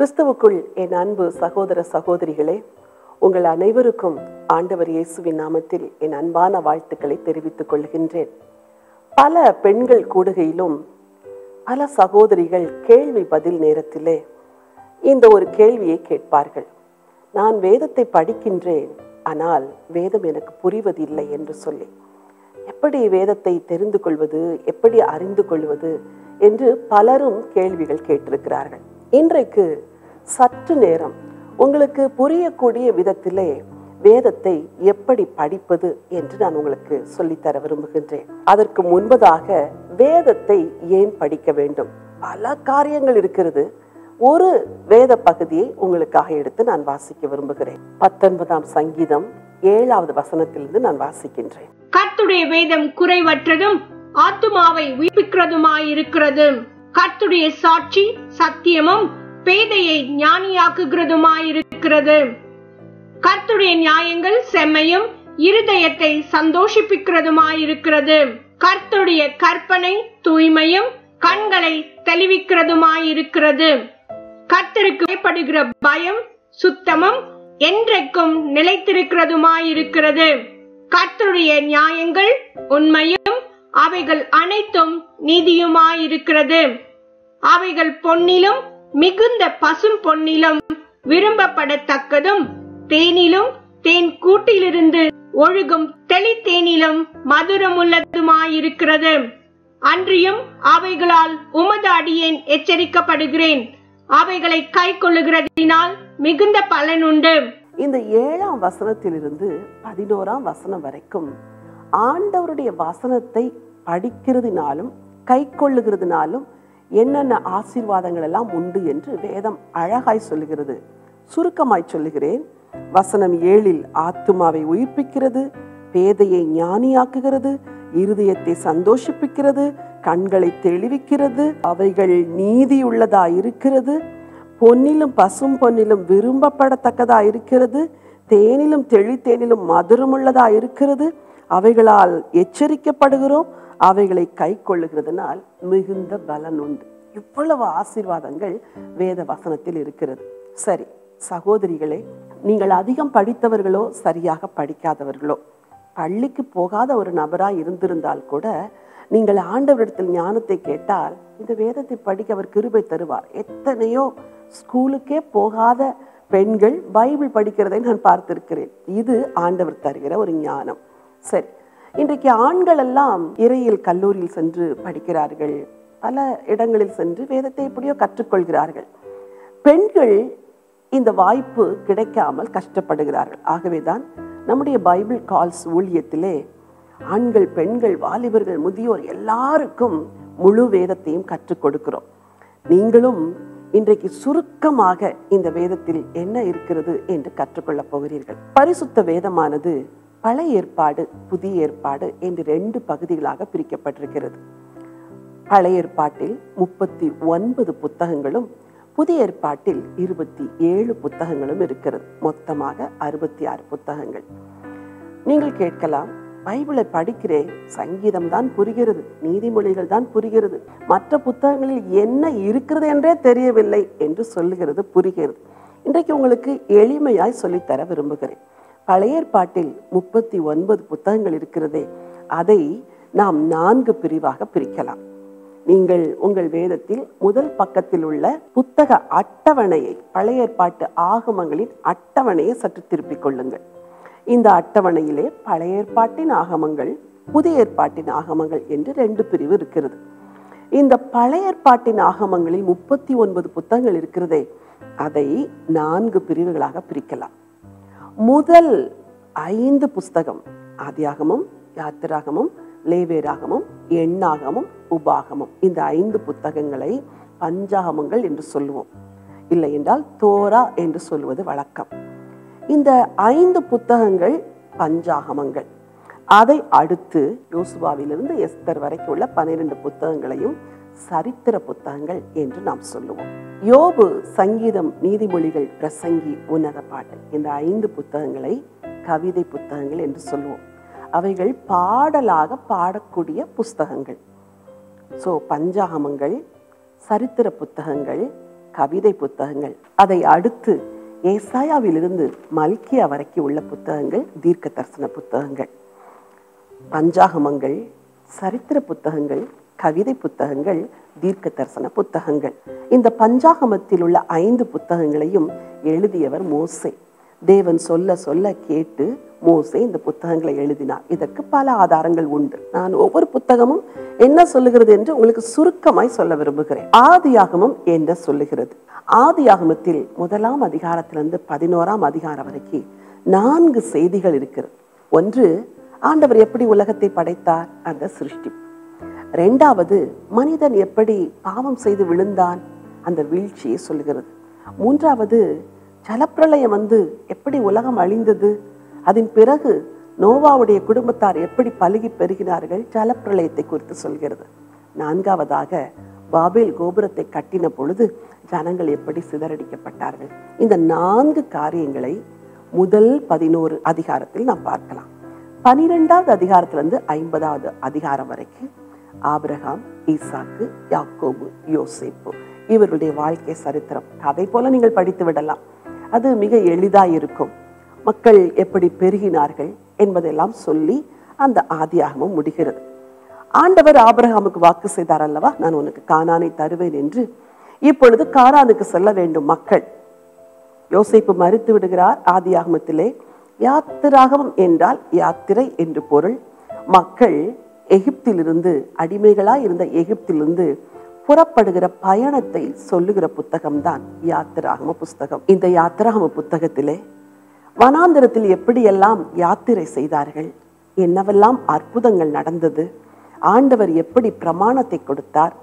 கிறிஸ்துவுக்குள் என் அன்பு சகோதர சகோதரிகளே, உங்கள் அனைவருக்கும் ஆண்டவர் இயேசுவின் நாமத்தில் என் அன்பான வாழ்த்துக்களை தெரிவித்துக் கொள்கின்றேன். பல பெண்கள் கூடுகையிலும் பல சகோதரிகள் கேள்வி பதில் நேரத்திலே இந்த ஒரு கேள்வியை கேட்பார்கள். நான் வேதத்தை படிக்கின்றேன், ஆனால் வேதம் எனக்கு புரிவதில்லை என்று சொல்லி, எப்படி வேதத்தை தெரிந்து கொள்வது, எப்படி அறிந்து கொள்வது என்று பலரும் கேள்விகள் கேட்டிருக்கிறார்கள். இன்றைக்கு சற்று நேரம் உங்களுக்கு புரியக்கூடிய விதத்திலே வேதத்தை எப்படி படிப்பது என்று நான் உங்களுக்கு சொல்லித்தர விரும்புகின்றேன். அதற்கு முன்பதாக வேதத்தை ஏன் படிக்க வேண்டும்? பல காரியங்கள் இருக்கிறது. ஒரு வேத பகுதியை உங்களுக்காக எடுத்து நான் வாசிக்க விரும்புகிறேன். 19ஆம் சங்கீதம் 7ஆவது வசனத்திலிருந்து நான் வாசிக்கின்றேன். கர்த்தருடைய வேதம் குறைவற்றதும் ஆத்துமாவை உயிர்ப்பிக்கிறதுமாயிருக்கிறது. கர்த்தருடைய சாட்சி சத்தியமும் பேதையை ஞானியாக்குகிறதுமாயிருக்கிறது. கர்த்தருடைய நியாயங்கள் செம்மையும் இருதயத்தை சந்தோஷிப்பிக்கிறதுமாயிருக்கிறது. கர்த்தருடைய கற்பனை தூய்மையும் கண்களை தெளிவிக்கிறதுமாயிருக்கிறது. கர்த்தருக்கு பயப்படுகிற பயம் சுத்தமும் என்றைக்கும் நிலைத்திருக்கிறதுமாயிருக்கிறது. கர்த்தருடைய நியாயங்கள் உண்மையும் அவைகள் அனைத்தும் நீதியுமாயிருக்கிறது. அவைகள் பொன்னிலும் மிகுந்த பசும் பொன்னிலும் விரும்பப்படத்தக்கதும் தேனிலும் தேன் கூட்டிலிருந்து ஒழுகும் தெளித்தேனிலும் மதுரமுள்ளதுமாயிருக்கிறது. அன்றியும் அவைகளால் உமது அடியேன் எச்சரிக்கப்படுகிறேன். அவைகளை கை கொள்ளுகிறதினால் மிகுந்த பலனுண்டு. இந்த 7ஆம் வசனத்திலிருந்து 11ஆம் வசனம் வரைக்கும் ஆண்டவருடைய வசனத்தை படிக்கிறதுனாலும் கை கொள்ளுகிறதுனாலும் என்னென்ன ஆசீர்வாதங்கள் எல்லாம் உண்டு என்று வேதம் அழகாய் சொல்லுகிறது. சுருக்கமாய் சொல்லுகிறேன். வசனம் 7இல் ஆத்துமாவை உயிர்ப்பிக்கிறது, பேதையை ஞானியாக்குகிறது, இருதயத்தை சந்தோஷிப்பிக்கிறது, கண்களை தெளிவிக்கிறது, அவைகள் நீதியுள்ளதாயிருக்கிறது, பொன்னிலும் பசும் பொன்னிலும் விரும்பப்படத்தக்கதாயிருக்கிறது, தேனிலும் தெளித்தேனிலும் மதுரமுள்ளதாயிருக்கிறது, அவைகளால் எச்சரிக்கப்படுகிறோம், அவைகளை கை கொள்ளுகிறதுனால் மிகுந்த பலன் உண்டு. இவ்வளவு ஆசீர்வாதங்கள் வேத வசனத்தில் இருக்கிறது. சரி சகோதரிகளே, நீங்கள் அதிகம் படித்தவர்களோ சரியாக படிக்காதவர்களோ பள்ளிக்கு போகாத ஒரு நபராக இருந்திருந்தால் கூட நீங்கள் ஆண்டவரிடத்தில் ஞானத்தை கேட்டால் இந்த வேதத்தை படிக்க அவர் கிருபை தருவார். எத்தனையோ ஸ்கூலுக்கே போகாத பெண்கள் பைபிள் படிக்கிறதை நான் பார்த்திருக்கிறேன். இது ஆண்டவர் தருகிற ஒரு ஞானம். சரி, இன்றைக்கு ஆண்கள் எல்லாம் இறையியல் கல்லூரியில் சென்று படிக்கிறார்கள், பல இடங்களில் சென்று வேதத்தை எப்படியோ கற்றுக்கொள்கிறார்கள். பெண்கள் இந்த வாய்ப்பு கிடைக்காமல் கஷ்டப்படுகிறார்கள். ஆகவேதான் நம்முடைய பைபிள் கால்ஸ் ஊழியத்திலே ஆண்கள், பெண்கள், வாலிபர்கள், முதியோர் எல்லாருக்கும் முழு வேதத்தையும் கற்றுக் கொடுக்கிறோம். நீங்களும் இன்றைக்கு சுருக்கமாக இந்த வேதத்தில் என்ன இருக்கிறது என்று கற்றுக்கொள்ளப் போகிறீர்கள். பரிசுத்த வேதமானது பழைய ஏற்பாடு, புதிய ஏற்பாடு என்று 2 பகுதிகளாக பிரிக்கப்பட்டிருக்கிறது. பழைய ஏற்பாட்டில் 39 புத்தகங்களும் புதிய ஏற்பாட்டில் 27 புத்தகங்களும் இருக்கிறது. மொத்தமாக 66 புத்தகங்கள். நீங்கள் கேட்கலாம், பைபிளை படிக்கிறேன், சங்கீதம் தான் புரிகிறது, நீதிமொழிகள் தான் புரிகிறது, மற்ற புத்தகங்களில் என்ன இருக்கிறது என்றே தெரியவில்லை என்று சொல்லுகிறது புரிகிறது. இன்றைக்கு உங்களுக்கு எளிமையாய் சொல்லித்தர விரும்புகிறேன். பழைய ஏற்பாட்டில் 39 புத்தகங்கள் இருக்கிறதே, அதை நாம் 4 பிரிவாக பிரிக்கலாம். நீங்கள் உங்கள் வேதத்தில் முதல் பக்கத்தில் உள்ள புத்தக அட்டவணையை, பழைய ஏற்பாட்டு ஆகமங்களின் அட்டவணையை சற்று திருப்பிக் கொள்ளுங்கள். இந்த அட்டவணையிலே பழைய ஏற்பாட்டின் ஆகமங்கள், புதிய ஏற்பாட்டின் ஆகமங்கள் என்று 2 பிரிவு இருக்கிறது. இந்த பழைய ஏற்பாட்டின் ஆகமங்களில் 39 புத்தகங்கள் இருக்கிறதே, அதை 4 பிரிவுகளாக பிரிக்கலாம். முதல் 5 புஸ்தகம், ஆதியாகமம், யாத்திராகமம், லேவேராகமம், எண்ணாகமம், உபாகமம், இந்த 5 புத்தகங்களை பஞ்சாகமங்கள் என்று சொல்லுவோம், இல்லை என்றால் தோரா என்று சொல்வது வழக்கம். இந்த 5 புத்தகங்கள் பஞ்சாகமங்கள். அதை அடுத்து யோசுவாவிலிருந்து எஸ்தர் வரைக்கும் உள்ள 12 புத்தகங்களையும் சரித்திர புத்தகங்கள் என்று நாம் சொல்லுவோம். யோபு, சங்கீதம், நீதிமொழிகள், பிரசங்கி, உன்னத பாட்டு, இந்த 5 புத்தகங்களை கவிதை புத்தகங்கள் என்று சொல்லுவோம். அவைகள் பாடலாக பாடக்கூடிய புஸ்தகங்கள். ஸோ பஞ்சாகமங்கள், சரித்திர புத்தகங்கள், கவிதை புத்தகங்கள். அதை அடுத்து ஏசாயாவிலிருந்து மல்கியா வரைக்கும் உள்ள புத்தகங்கள் தீர்க்க தரிசன புத்தகங்கள், பஞ்சாகமங்கள், சரித்திர புத்தகங்கள், கவிதை புத்தகங்கள், தீர்க்க தரிசன புத்தகங்கள். இந்த பஞ்சாகமத்தில் உள்ள 5 புத்தகங்களையும் எழுதியவர் மோசே. தேவன் சொல்ல சொல்ல கேட்டு மோசே இந்த புத்தகங்களை எழுதினார். இதற்கு பல ஆதாரங்கள் உண்டு. நான் ஒவ்வொரு புத்தகமும் என்ன சொல்லுகிறது என்று உங்களுக்கு சுருக்கமாய் சொல்ல விரும்புகிறேன். ஆதியாகமம் என்ன சொல்லுகிறது? ஆதியாகமத்தில் 1ஆம் அதிகாரத்திலிருந்து 11ஆம் அதிகாரம் வரைக்கும் 4 செய்திகள் இருக்கிறது. ஒன்று, ஆண்டவர் எப்படி உலகத்தை படைத்தார், அந்த சிருஷ்டி. 2வது, மனிதன் எப்படி பாவம் செய்து விழுந்தான், அந்த வீழ்ச்சியை சொல்லுகிறது. 3வது, ஜலப்பிரளயம் வந்து எப்படி உலகம் அழிந்தது, அதன் பிறகு நோவாவுடைய குடும்பத்தார் எப்படி பலுகி பெறுகிறார்கள், ஜலப்பிரளயத்தை குறித்து சொல்கிறது. 4வதாக, பாபேல் கோபுரத்தை கட்டின பொழுது ஜனங்கள் எப்படி சிதறடிக்கப்பட்டார்கள். இந்த 4 காரியங்களை முதல் 11 அதிகாரத்தில் நாம் பார்க்கலாம். 12வது அதிகாரத்திலிருந்து 50வது அதிகாரம் வரைக்கும் ஆபிரகாம், ஈசாக்கு, யாக்கோபு, யோசேப்பு இவருடைய வாழ்க்கை சரித்திரம் கதை போல நீங்கள் படித்து விடலாம். அது மிக எளிதாக இருக்கும். மக்கள் எப்படி பெருகினார்கள் என்பதெல்லாம் சொல்லி அந்த ஆதியாகமும் முடிகிறது. ஆண்டவர் ஆபிரகாமுக்கு வாக்கு செய்தார் அல்லவா, நான் உனக்கு கானானை தருவேன் என்று. இப்பொழுது கானானுக்கு செல்ல வேண்டும் மக்கள். யோசேப்பு மறுத்து விடுகிறார். ஆதியாகமத்திலே யாத்திராகமம் என்றால் யாத்திரை என்று பொருள். மக்கள் எகிப்திலிருந்து அடிமைகளாய் இருந்த எகிப்திலிருந்து புறப்படுகிற பயணத்தை சொல்லுகிற புத்தகம்தான் யாத்திராகம புஸ்தகம். இந்த யாத்திராகம புத்தகத்திலே வனாந்திரத்தில் எப்படியெல்லாம் யாத்திரை செய்தார்கள், என்னவெல்லாம் அற்புதங்கள் நடந்தது, ஆண்டவர் எப்படி பிரமாணத்தை கொடுத்தார்,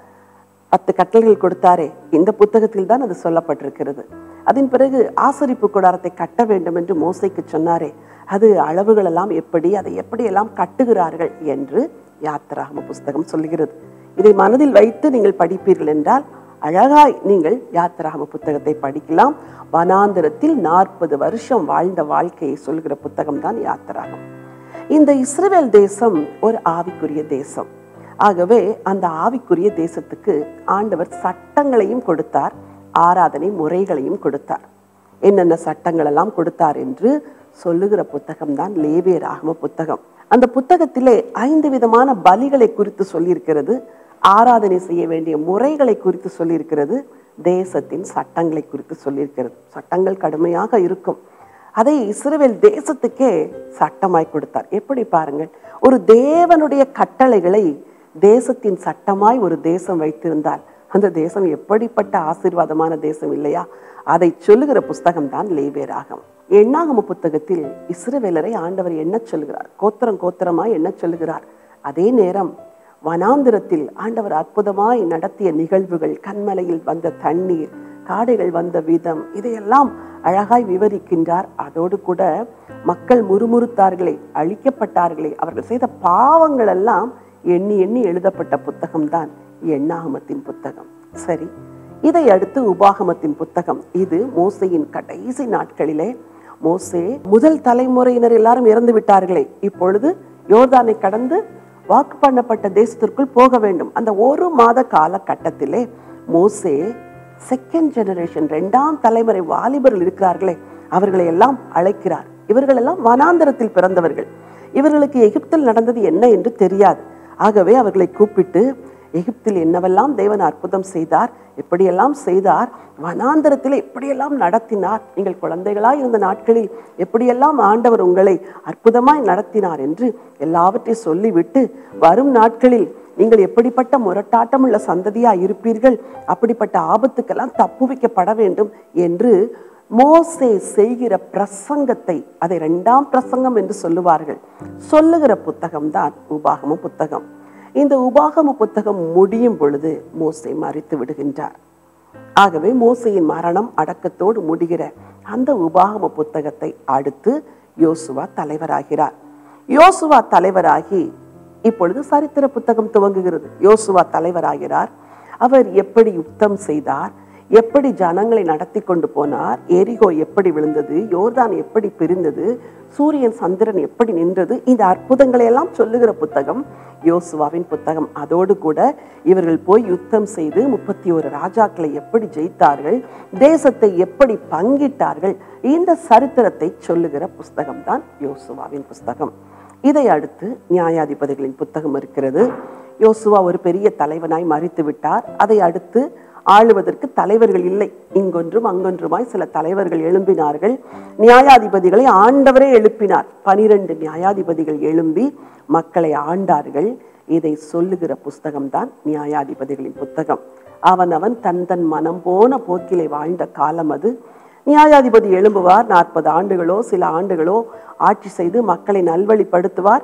10 கட்டளைகள் கொடுத்தாரே, இந்த புத்தகத்தில் தான் அது சொல்லப்பட்டிருக்கிறது. அதன் பிறகு ஆசரிப்பு கூடாரத்தை கட்ட வேண்டும் என்று மோசைக்கு சொன்னாரே, அது அளவுகளெல்லாம் எப்படி, அதை எப்படியெல்லாம் கட்டுகிறார்கள் என்று யாத்திராகம புஸ்தகம் சொல்லுகிறது. இதை மனதில் வைத்து நீங்கள் படிப்பீர்கள் என்றால் அழகாய் நீங்கள் யாத்திராகம புத்தகத்தை படிக்கலாம். வனாந்திரத்தில் 40 வருஷம் வாழ்ந்த வாழ்க்கையை சொல்கிற புத்தகம் தான் யாத்திராகம். இந்த இஸ்ரவேல் தேசம் ஒரு ஆவிக்குரிய தேசம். ஆகவே அந்த ஆவிக்குரிய தேசத்துக்கு ஆண்டவர் சட்டங்களையும் கொடுத்தார், ஆராதனை முறைகளையும் கொடுத்தார். என்னென்ன சட்டங்கள் எல்லாம் கொடுத்தார் என்று சொல்லுகிற புத்தகம் தான் லேவியராகம புத்தகம். அந்த புத்தகத்திலே 5 விதமான பலிகளை குறித்து சொல்லியிருக்கிறது, ஆராதனை செய்ய வேண்டிய முறைகளை குறித்து சொல்லியிருக்கிறது, தேசத்தின் சட்டங்களை குறித்து சொல்லியிருக்கிறது. சட்டங்கள் கடுமையாக இருக்கும். அதை இஸ்ரவேல் தேசத்துக்கே சட்டமாய் கொடுத்தார். எப்படி பாருங்கள், ஒரு தேவனுடைய கட்டளைகளை தேசத்தின் சட்டமாய் ஒரு தேசம் வைத்திருந்தால் அந்த தேசம் எப்படிப்பட்ட ஆசீர்வாதமான தேசம் இல்லையா? அதை சொல்லுகிற புஸ்தகம் தான் லேவியராகமம். எண்ணாகம புத்தகத்தில் இஸ்ரவேலரை ஆண்டவர் என்ன சொல்கிறார், கோத்திரம் கோத்திரமாய் என்ன சொல்கிறார். அதே நேரம் வனாந்திரத்தில் ஆண்டவர் அற்புதமாய் நடத்திய நிகழ்வுகள், கண்மலையில் வந்த தண்ணீர், காடைகள் வந்த விதம், இதையெல்லாம் அழகாய் விவரிக்கின்றார். அதோடு கூட மக்கள் முறுமுறுத்தார்களே, அழிக்கப்பட்டார்களே, அவர்கள் செய்த பாவங்கள் எல்லாம் எண்ணி எண்ணி எழுதப்பட்ட புத்தகம்தான் எண்ணாகமத்தின் புத்தகம். சரி, இதை அடுத்து உபாகமத்தின் புத்தகம். இது மோசையின் கடைசி நாட்களிலே, மோசே முதல் தலைமுறையினர் எல்லாரும் இறந்து விட்டார்களே, இப்பொழுது யோர்தானை கடந்து வாக்கு பண்ணப்பட்ட தேசத்திற்குள் போக வேண்டும். அந்த 1 மாத காலகட்டத்திலே மோசே செகண்ட் ஜெனரேஷன், 2ஆம் தலைமுறை வாலிபர்கள் இருக்கிறார்களே, அவர்களை எல்லாம் அழைக்கிறார். இவர்களெல்லாம் வனாந்திரத்தில் பிறந்தவர்கள். இவர்களுக்கு எகிப்தில் நடந்தது என்ன என்று தெரியாது. ஆகவே அவர்களை கூப்பிட்டு எகிப்தில் என்னவெல்லாம் தேவன் அற்புதம் செய்தார், எப்படியெல்லாம் செய்தார், வனாந்திரத்தில் எப்படியெல்லாம் நடத்தினார், நீங்கள் குழந்தைகளாய் இருந்த நாட்களில் எப்படியெல்லாம் ஆண்டவர் உங்களை அற்புதமாய் நடத்தினார் என்று எல்லாவற்றையும் சொல்லிவிட்டு, வரும் நாட்களில் நீங்கள் எப்படிப்பட்ட முரட்டாட்டம் உள்ள சந்ததியாக இருப்பீர்கள், அப்படிப்பட்ட ஆபத்துக்கெல்லாம் தப்புவிக்கப்பட வேண்டும் என்று மோசே செய்கிற பிரசங்கத்தை, அதை 2ஆம் பிரசங்கம் என்று சொல்லுவார்கள், சொல்லுகிற புத்தகம்தான் உபாகம புத்தகம். இந்த உபாகம புத்தகம் முடியும் பொழுது மோசே மரித்து விடுகின்றார். ஆகவே மோசையின் மரணம் அடக்கத்தோடு முடிகிற அந்த உபாகம புத்தகத்தை அடுத்து யோசுவா தலைவராகிறார். யோசுவா தலைவராகி இப்பொழுது சரித்திர புத்தகம் துவங்குகிறது. யோசுவா தலைவராகிறார். அவர் எப்படி யுத்தம் செய்தார், எப்படி ஜனங்களை நடத்தி கொண்டு போனார், எரிகோ எப்படி விழுந்தது, யோர்தான் எப்படி பிரிந்தது, சூரியன் சந்திரன் எப்படி நின்றது, இந்த அற்புதங்களை எல்லாம் சொல்லுகிற புத்தகம் யோசுவாவின் புத்தகம். அதோடு கூட இவர்கள் போய் யுத்தம் செய்து 31 ராஜாக்களை எப்படி ஜெயித்தார்கள், தேசத்தை எப்படி பங்கிட்டார்கள், இந்த சரித்திரத்தை சொல்லுகிற புஸ்தகம் தான் யோசுவாவின் புஸ்தகம். இதை அடுத்து நியாயாதிபதிகளின் புத்தகம் இருக்கிறது. யோசுவா ஒரு பெரிய தலைவனாய் மரித்து விட்டார். அதை அடுத்து ஆளுவதற்கு தலைவர்கள் இல்லை. இங்கொன்றும் அங்கொன்றுமாய் சில தலைவர்கள் எழும்பினார்கள். நியாயாதிபதிகளை ஆண்டவரே எழுப்பினார். 12 நியாயாதிபதிகள் எழும்பி மக்களை ஆண்டார்கள். இதை சொல்லுகிற புஸ்தகம்தான் நியாயாதிபதிகளின் புத்தகம். அவனவன் தன் தன் மனம் போன போக்கிலே வாழ்ந்த காலம் அது. நியாயாதிபதி எழும்புவார், 40 ஆண்டுகளோ சில ஆண்டுகளோ ஆட்சி செய்து மக்களை நல்வழிப்படுத்துவார்.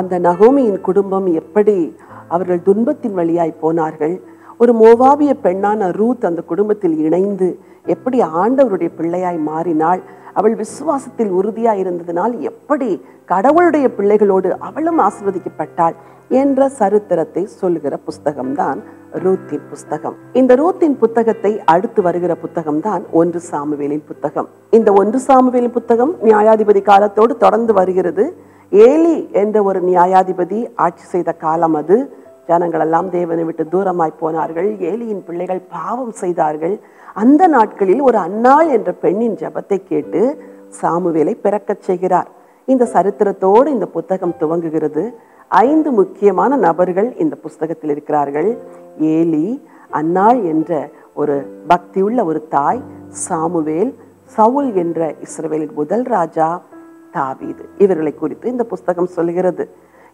அந்த நகோமியின் குடும்பம் எப்படி அவர்கள் துன்பத்தின் வழியாய் போனார்கள், ஒரு மோவாபிய பெண்ணான ரூத் அந்த குடும்பத்தில் இணைந்து எப்படி ஆண்டவருடைய பிள்ளையாய் மாறினாள், அவள் விசுவாசத்தில் உறுதியாய் இருந்ததினால் எப்படி கடவுளுடைய பிள்ளைகளோடு அவளும் ஆசீர்வதிக்கப்பட்டாள் என்ற சரித்திரத்தை சொல்லுகிற புஸ்தகம்தான் ரூத்தின் புஸ்தகம். இந்த ரூத்தின் புத்தகத்தை அடுத்து வருகிற புத்தகம் தான் 1 சாமுவேலின் புத்தகம். இந்த 1 சாமுவேலின் புத்தகம் நியாயாதிபதி காலத்தோடு தொடர்ந்து வருகிறது. ஏலி என்ற ஒரு நியாயாதிபதி ஆட்சி செய்த காலம் அது. ஜனங்களெல்லாம் தேவனை விட்டு தூரமாய் போனார்கள். ஏலியின் பிள்ளைகள் பாவம் செய்தார்கள். அந்த நாட்களில் ஒரு அன்னாள் என்ற பெண்ணின் ஜெபத்தை கேட்டு சாமுவேலை பிறக்கச் செய்கிறார். இந்த சரித்திரத்தோடு இந்த புத்தகம் துவங்குகிறது. 5 முக்கியமான நபர்கள் இந்த புஸ்தகத்தில் இருக்கிறார்கள். ஏலி, அன்னாள் என்ற ஒரு பக்தியுள்ள ஒரு தாய், சாமுவேல், சவுல் என்ற இஸ்ரவேலின் முதல் ராஜா, தாவீது. இவர்களை குறித்து இந்த புஸ்தகம் சொல்கிறது.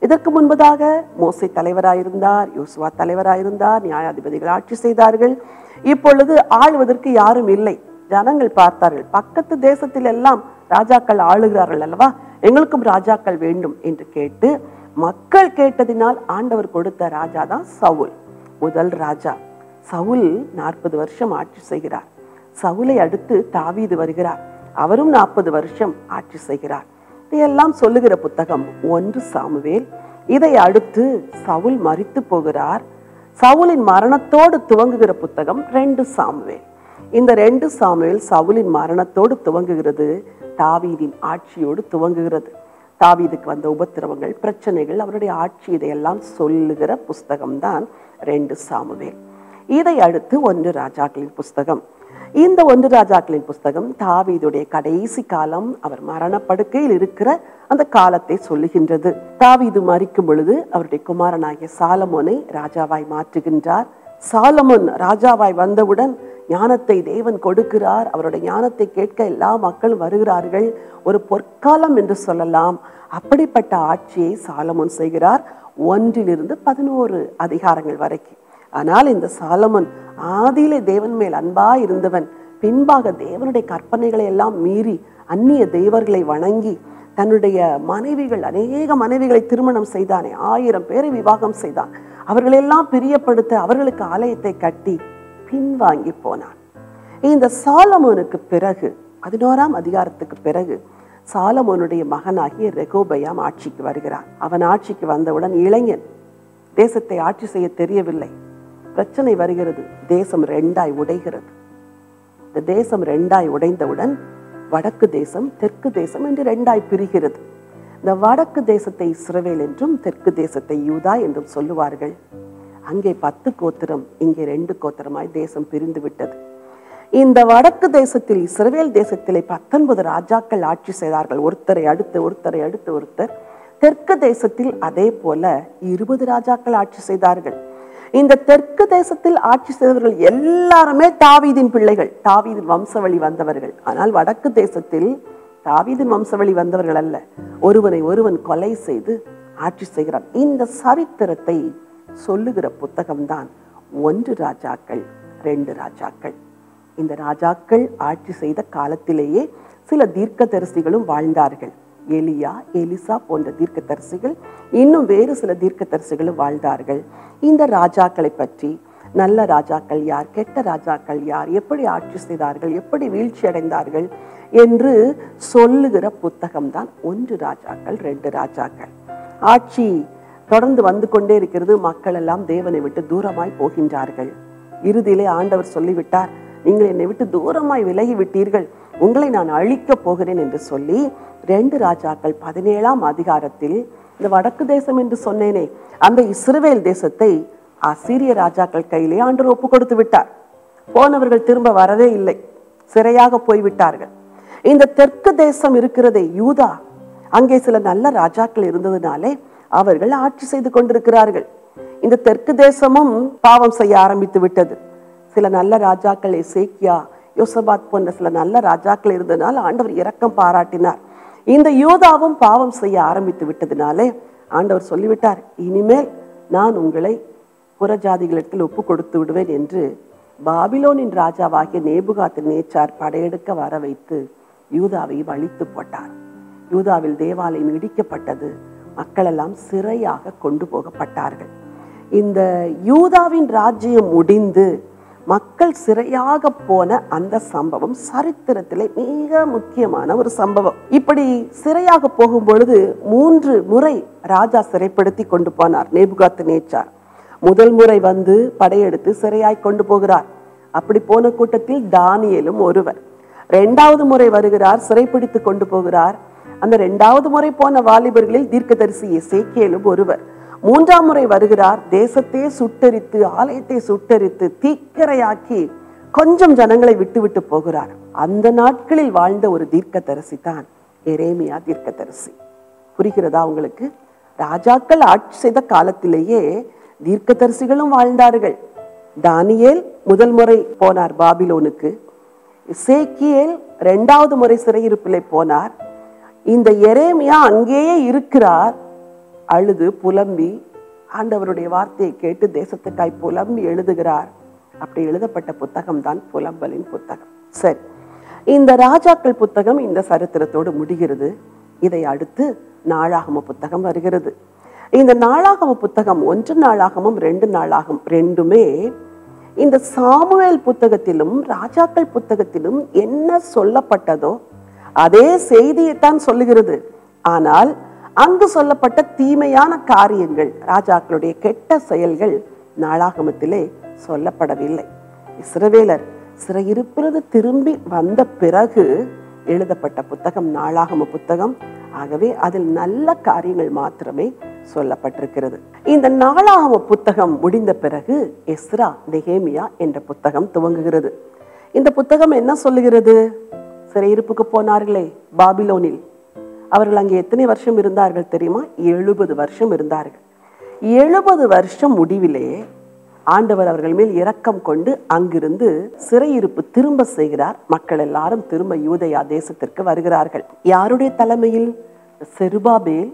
இதற்கு முன்பதாக மோசே தலைவராயிருந்தார், யோசுவா தலைவராயிருந்தார், நியாயாதிபதிகள் ஆட்சி செய்தார்கள். இப்பொழுது ஆளுவதற்கு யாரும் இல்லை. ஜனங்கள் பார்த்தார்கள், பக்கத்து தேசத்தில் எல்லாம் ராஜாக்கள் ஆளுகிறார்கள் அல்லவா, எங்களுக்கும் ராஜாக்கள் வேண்டும் என்று கேட்டு மக்கள் கேட்டதினால் ஆண்டவர் கொடுத்த ராஜா தான் சவுல், முதல் ராஜா. சவுல் 40 வருஷம் ஆட்சி செய்கிறார். சவுலை அடுத்து தாவீது வருகிறார். அவரும் 40 வருஷம் ஆட்சி செய்கிறார். இதையெல்லாம் சொல்லுகிற புத்தகம் 1 சாமுவேல். இதை அடுத்து சவுல் மரித்து போகிறார். சவுலின் மரணத்தோடு துவங்குகிற புத்தகம் 2 சாமுவேல். இந்த 2 சாமுவேல் சவுலின் மரணத்தோடு துவங்குகிறது, தாவீதின் ஆட்சியோடு துவங்குகிறது. தாவீதுக்கு வந்த உபத்திரவங்கள், பிரச்சனைகள், அவருடைய ஆட்சி, இதையெல்லாம் சொல்லுகிற புஸ்தகம்தான் 2 சாமுவேல். இதை அடுத்து 1 ராஜாக்களின் புஸ்தகம். இந்த 1 ராஜாக்களின் புஸ்தகம் தாவீதுடைய கடைசி காலம், அவர் மரணப்படுக்கையில் இருக்கிற அந்த காலத்தை சொல்லுகின்றது. தாவீது மரிக்கும் பொழுது அவருடைய குமாரனாகிய சாலமோனை ராஜாவாய் மாற்றுகின்றார். சாலமோன் ராஜாவாய் வந்தவுடன் ஞானத்தை தேவன் கொடுக்கிறார். அவருடைய ஞானத்தை கேட்க எல்லா மக்களும் வருகிறார்கள். ஒரு பொற்காலம் என்று சொல்லலாம். அப்படிப்பட்ட ஆட்சியை சாலமோன் செய்கிறார், 1 லிருந்து 11 அதிகாரங்கள் வரைக்கும். ஆனால் இந்த சாலமோன் ஆதியிலே தேவன் மேல் அன்பா இருந்தவன். பின்பாக தேவனுடைய கற்பனைகளை எல்லாம் மீறி அந்நிய தெய்வர்களை வணங்கி தன்னுடைய மனைவிகள், அநேக மனைவிகளை திருமணம் செய்தானே, 1000 பேரை விவாகம் செய்தான். அவர்களெல்லாம் பிரியப்படுத்த அவர்களுக்கு ஆலயத்தை கட்டி பின்வாங்கி போனான். இந்த சாலமோனுக்கு பிறகு 11ஆம் அதிகாரத்துக்கு பிறகு சாலமோனுடைய மகனாகிய ரெகோபயாம் ஆட்சிக்கு வருகிறான். அவன் ஆட்சிக்கு வந்தவுடன் இளைஞன், தேசத்தை ஆட்சி செய்ய தெரியவில்லை. பிரச்சனை வருகிறது, தேசம் 2ஆய் உடைகிறது. இந்த தேசம் 2ஆய் உடைந்தவுடன் வடக்கு தேசம், தெற்கு தேசம் என்று 2ஆய் பிரிகிறது. இந்த வடக்கு தேசத்தை இஸ்ரவேல் என்றும் தெற்கு தேசத்தை யூதா என்றும் சொல்லுவார்கள். அங்கே 10 கோத்திரம், இங்கே 2 கோத்திரமாய் தேசம் பிரிந்து விட்டது. இந்த வடக்கு தேசத்தில், இஸ்ரவேல் தேசத்திலே 19 ராஜாக்கள் ஆட்சி செய்தார்கள், ஒருத்தரை அடுத்து ஒருத்தர். தெற்கு தேசத்தில் அதே போல 20 ராஜாக்கள் ஆட்சி செய்தார்கள். இந்த தெற்கு தேசத்தில் ஆட்சி செய்தவர்கள் எல்லாருமே தாவீதின் பிள்ளைகள், தாவீதின் வம்சவழி வந்தவர்கள். ஆனால் வடக்கு தேசத்தில் தாவீதின் வம்சவழி வந்தவர்கள் அல்ல, ஒருவனை ஒருவன் கொலை செய்து ஆட்சி செய்கிறான். இந்த சரித்திரத்தை சொல்லுகிற புத்தகம்தான் 1 ராஜாக்கள், 2 ராஜாக்கள். In the Rajakal, Archisay, the Kalatile, Silla Dirka Tersigalum, Valdargal, Elia, Elisa, on the Dirka Tersigal, Inno Vera Silla Dirka Tersigal, Valdargal, in the Rajakalipati, Nalla Rajakal Yar, Ketta Rajakal Yar, Yepudi Archisay Dargal, Yepudi wheelchair and Dargal, Yenru Solugura Puttakamdan, Undu Rajakal, Red Rajakal. Archie, தொடர்ந்து வந்து கொண்டே இருக்கிறது மக்கள் எல்லாம் தேவனை விட்டு தூரமாய் போகின்றார்கள் இறுதியிலே ஆண்டவர் சொல்லிவிட்டார் நீங்கள் என்னை விட்டு தூரமாய் விலகி விட்டீர்கள் உங்களை நான் அழிக்க போகிறேன் என்று சொல்லி 2 ராஜாக்கள் 17ஆம் அதிகாரத்தில் இந்த வடக்கு தேசம் என்று சொன்னேனே அந்த இஸ்ரவேல் தேசத்தை அசீரிய ராஜாக்கள் கையிலே ஆண்டவர் ஒப்பு கொடுத்து விட்டார் போனவர்கள் திரும்ப வரவே இல்லை சிறையாக போய் விட்டார்கள் இந்த தெற்கு தேசம் இருக்கிறதே யூதா அங்கே சில நல்ல ராஜாக்கள் இருந்ததனாலே அவர்கள் ஆட்சி செய்து கொண்டிருக்கிறார்கள் இந்த தெற்கு தேசமும் பாவம் செய்ய ஆரம்பித்து விட்டது சில நல்ல ராஜாக்கள் எசேக்கியா யோசபாத் போன்ற சில நல்ல ராஜாக்கள் இருந்ததால் ஆண்டவர் இரக்கம் பாராட்டினார் இந்த யூதாவும் பாவம் செய்ய ஆரம்பித்து விட்டதனாலே ஆண்டவர் சொல்லிவிட்டார் இனிமேல் நான் உங்களை புறஜாதிகளிடத்தில் ஒப்பு கொடுத்து விடுவேன் என்று பாபிலோனின் ராஜாவாகிய நேபுகாத்நேச்சார் படையெடுக்க வர வைத்து யூதாவை வழித்து போட்டார் யூதாவில் தேவாலயம் இடிக்கப்பட்டது மக்களெல்லாம் சிறையாக கொண்டு போகப்பட்டார்கள் இந்த யூதாவின் ராஜ்யம் முடிந்து மக்கள் சிறையாக போன அந்த சம்பவம் சரித்திரத்திலே மிக முக்கியமான ஒரு சம்பவம் இப்படி சிறையாக போகும் பொழுது 3 முறை ராஜா சிறைப்படுத்தி கொண்டு போனார் நேபுகாத்நேச்சார் முதல் முறை வந்து படையெடுத்து சிறையாய் கொண்டு போகிறார் அப்படி போன கூட்டத்தில் தானியேலும் ஒருவர் இரண்டாவது முறை வருகிறார் சிறைப்பிடித்து கொண்டு போகிறார் அந்த இரண்டாவது முறை போன வாலிபர்களில் தீர்க்கதரிசி எசேக்கியேலும் ஒருவர் மூன்றாம் முறை வருகிறார் தேசத்தை சுட்டரித்து ஆலயத்தை சுட்டரித்து தீக்கிரையாக்கி கொஞ்சம் ஜனங்களை விட்டுவிட்டு போகிறார் அந்த நாட்களில் வாழ்ந்த ஒரு தீர்க்கதரிசி தான் எரேமியா தீர்க்கதரிசி புரிகிறதா உங்களுக்கு ராஜாக்கள் ஆட்சி செய்த காலத்திலேயே தீர்க்கதரிசிகளும் வாழ்ந்தார்கள் தானியேல் முதல் முறை போனார் பாபிலோனுக்கு எசேக்கியேல் இரண்டாவது முறை சிறையிருப்பிலே போனார் இந்த எரேமியா அங்கேயே இருக்கிறார் அழுது புலம்பி ஆண்டவருடைய வார்த்தையை கேட்டு தேசத்துக்காய் புலம்பி எழுதுகிறார் அப்படி எழுதப்பட்ட புத்தகம் தான் புலம்பலின் புத்தகம் சரி இந்த ராஜாக்கள் புத்தகம் இந்த சரித்திரத்தோடு முடிகிறது இதை அடுத்து நாளாகம புத்தகம் வருகிறது இந்த நாளாகம புத்தகம் 1 நாளாகமும் 2 நாளாகமும் ரெண்டுமே இந்த சாமுவேல் புத்தகத்திலும் ராஜாக்கள் புத்தகத்திலும் என்ன சொல்லப்பட்டதோ அதே செய்தியைத்தான் சொல்லுகிறது ஆனால் அங்கு சொல்லப்பட்ட தீமையான காரியங்கள் ராஜாக்களுடைய கெட்ட செயல்கள் நாளாகமத்திலே சொல்லப்படவில்லை இஸ்ரவேலர் சிறையிருப்பிலிருந்து திரும்பி வந்த பிறகு எழுதப்பட்ட புத்தகம் நாளாகம புத்தகம் ஆகவே அதில் நல்ல காரியங்கள் மாத்திரமே சொல்லப்பட்டிருக்கிறது இந்த நாளாகம புத்தகம் முடிந்த பிறகு எஸ்ரா நெகேமியா என்ற புத்தகம் துவங்குகிறது இந்த புத்தகம் என்ன சொல்லுகிறது சிறையிருப்புக்கு போனார்களே பாபிலோனில் அவர்கள் அங்கே எத்தனை வருஷம் இருந்தார்கள் தெரியுமா 70 வருஷம் இருந்தார்கள் 70 வருஷம் முடிவிலே ஆண்டவர் அவர்கள் மேல் இரக்கம் கொண்டு அங்கிருந்து சிறையிருப்பு திரும்ப செய்கிறார் மக்கள் எல்லாரும் திரும்ப யூதேயா தேசத்திற்கு வருகிறார்கள் யாருடைய தலைமையில் செருபாபேல்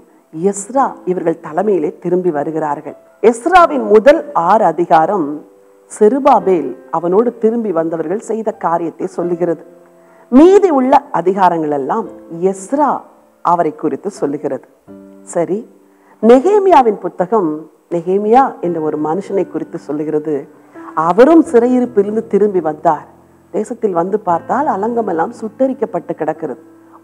எஸ்ரா இவர்கள் தலைமையிலே திரும்பி வருகிறார்கள் எஸ்ராவின் முதல் 6 அதிகாரம் செருபாபேல் அவனோடு திரும்பி வந்தவர்கள் செய்த காரியத்தை சொல்லுகிறது மீதி உள்ள அதிகாரங்கள் எல்லாம் எஸ்ரா அவரை குறித்து சொல்லுகிறது சரி நெகேமியாவின் புத்தகம் நெகேமியா என்ற ஒரு மனுஷனை குறித்து சொல்லுகிறது அவரும் சிறையிருப்பிலிருந்து திரும்பி வந்தார் தேசத்தில் வந்து பார்த்தால் அலங்கமெல்லாம் சுட்டரிக்கப்பட்டு கிடக்கிறது